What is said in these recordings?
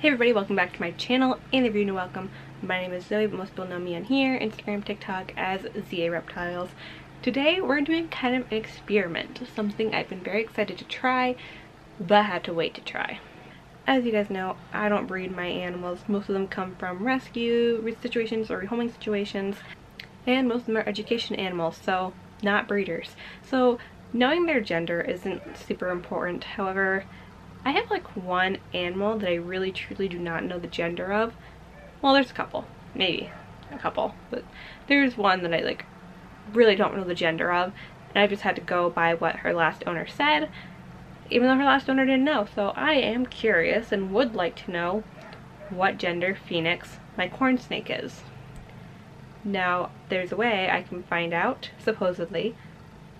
Hey everybody, welcome back to my channel, and if you're new, welcome. My name is Zoe, but most people know me on here, Instagram, TikTok as ZA Reptiles. Today we're doing kind of an experiment, something I've been very excited to try, but had to wait to try. As you guys know, I don't breed my animals. Most of them come from rescue situations or rehoming situations, and most of them are education animals, so not breeders. So knowing their gender isn't super important. However, I have like one animal that I really truly do not know the gender of. Well, there's a couple, maybe a couple, but there's one that I like really don't know the gender of, and I just had to go by what her last owner said, even though her last owner didn't know. So I am curious and would like to know what gender Phoenix, my corn snake, is. Now, there's a way I can find out, supposedly,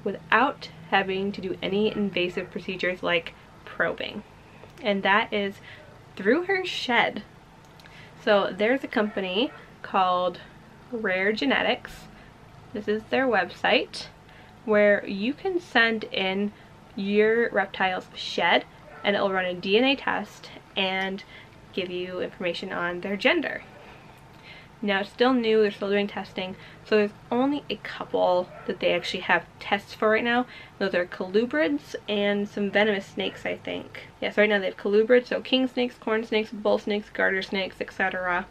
without having to do any invasive procedures like probing, and that is through her shed. So there's a company called Rare Genetics. This is their website where you can send in your reptile's shed and it'll run a DNA test and give you information on their gender. Now, it's still new, they're still doing testing, so there's only a couple that they actually have tests for right now. Those are colubrids and some venomous snakes, I think. Yes, right now they have colubrids, so king snakes, corn snakes, bull snakes, garter snakes, etc.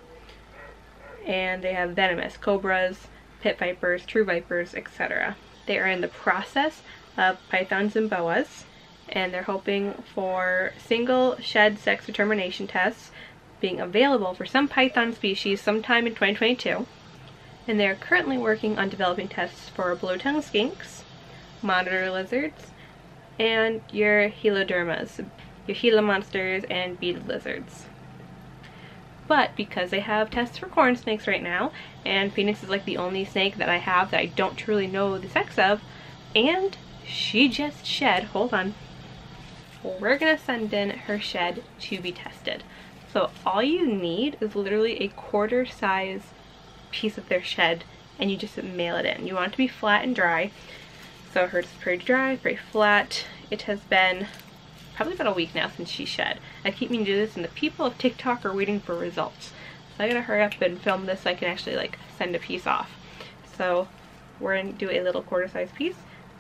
And they have venomous cobras, pit vipers, true vipers, etc. They are in the process of pythons and boas, and they're hoping for single shed sex determination tests being available for some python species sometime in 2022, and they are currently working on developing tests for blue-tongued skinks, monitor lizards, and your helodermas, your Gila monsters, and beaded lizards. But because they have tests for corn snakes right now, and Phoenix is like the only snake that I have that I don't truly know the sex of, and she just shed, hold on, we're gonna send in her shed to be tested. So all you need is literally a quarter size piece of their shed, and you just mail it in. You want it to be flat and dry. So hers is pretty dry, pretty flat. It has been probably about a week now since she shed. I keep meaning to do this, and the people of TikTok are waiting for results. So I gotta hurry up and film this so I can actually like send a piece off. So we're gonna do a little quarter size piece,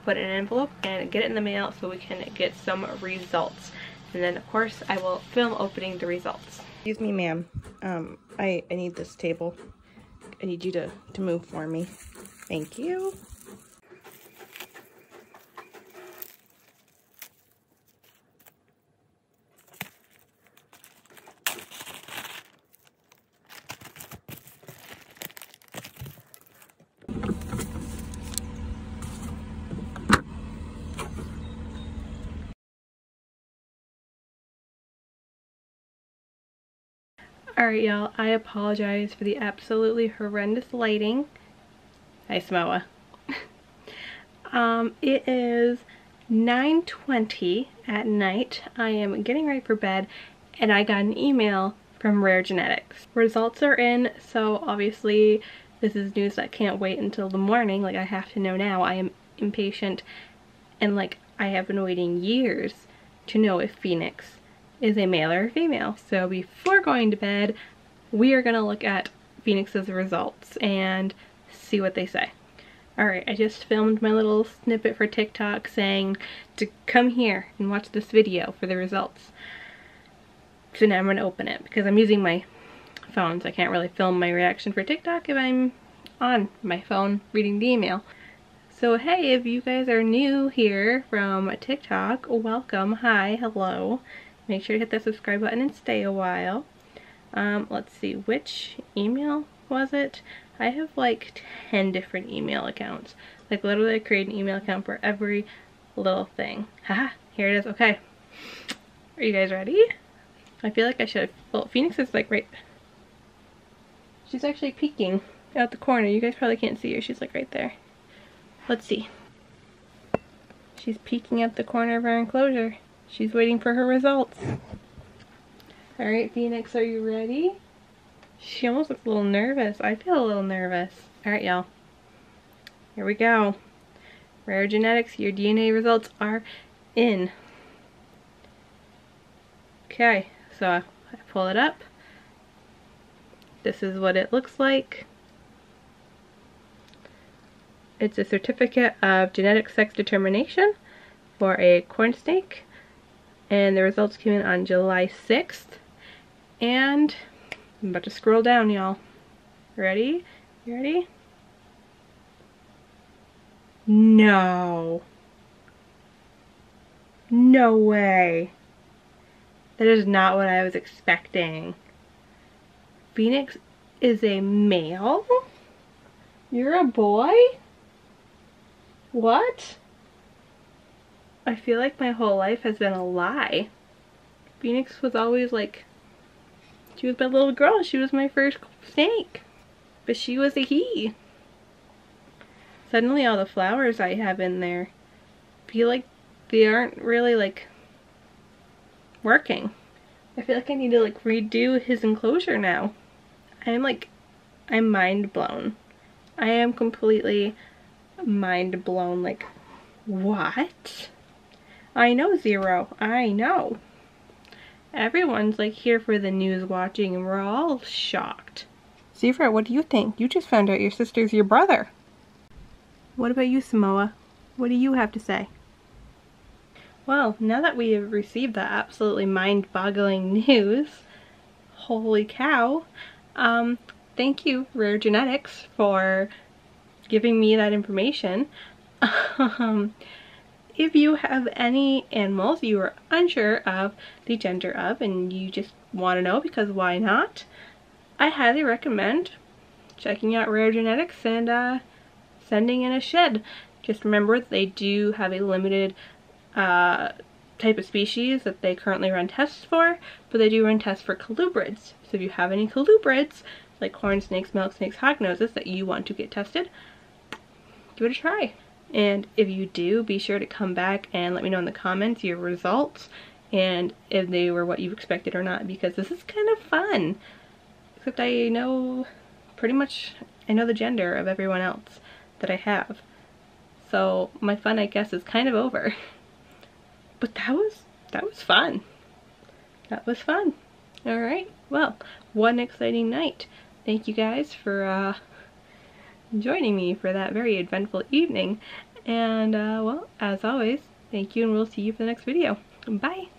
put it in an envelope, and get it in the mail so we can get some results. And then, of course, I will film opening the results. Excuse me, ma'am. I need this table. I need you to move for me. Thank you. Alright y'all, I apologize for the absolutely horrendous lighting. Hi Samoa. It is 9:20 at night. I am getting ready for bed, and I got an email from Rare Genetics. Results are in, so obviously this is news that can't wait until the morning. Like, I have to know now. I am impatient, and like, I have been waiting years to know if Phoenix is a male or a female. So before going to bed, we are gonna look at Phoenix's results and see what they say. Alright, I just filmed my little snippet for TikTok saying to come here and watch this video for the results. So now I'm gonna open it because I'm using my phone, so I can't really film my reaction for TikTok if I'm on my phone reading the email. So hey, if you guys are new here from TikTok, welcome, hi, hello. Make sure to hit that subscribe button and stay a while. Let's see, which email was it? I have like 10 different email accounts. Like, literally I create an email account for every little thing. Haha, here it is, okay. Are you guys ready? I feel like I should have, well, Phoenix is like right, she's actually peeking out the corner. You guys probably can't see her, she's like right there. Let's see. She's peeking out the corner of our enclosure. She's waiting for her results. Alright, Phoenix, are you ready? She almost looks a little nervous. I feel a little nervous. Alright, y'all. Here we go. Rare Genetics, your DNA results are in. Okay, so I pull it up. This is what it looks like. It's a certificate of genetic sex determination for a corn snake, and the results came in on July 6th. And I'm about to scroll down, y'all. Ready? You ready? No. No way. That is not what I was expecting. Phoenix is a male? You're a boy? What? I feel like my whole life has been a lie. Phoenix was always like, she was my little girl, she was my first snake, but she was a he. Suddenly all the flowers I have in there feel like they aren't really like working. I feel like I need to like redo his enclosure now. I'm mind blown. I am completely mind blown, like what? I know, Zero, I know. Everyone's like here for the news watching and we're all shocked. Zero, what do you think? You just found out your sister's your brother. What about you, Samoa? What do you have to say? Well, now that we have received that absolutely mind-boggling news, holy cow, thank you, Rare Genetics, for giving me that information. If you have any animals you are unsure of the gender of and you just want to know because why not, I highly recommend checking out Rare Genetics and sending in a shed. Just remember they do have a limited type of species that they currently run tests for, but they do run tests for colubrids. So if you have any colubrids, like corn snakes, milk snakes, hognoses, that you want to get tested, give it a try. And if you do, be sure to come back and let me know in the comments your results and if they were what you expected or not, because this is kind of fun. Except I know the gender of everyone else that I have. So my fun, I guess, is kind of over. But that was fun. That was fun. All right. Well, what an exciting night. Thank you guys for joining me for that very eventful evening. And well, as always, thank you and we'll see you for the next video. Bye.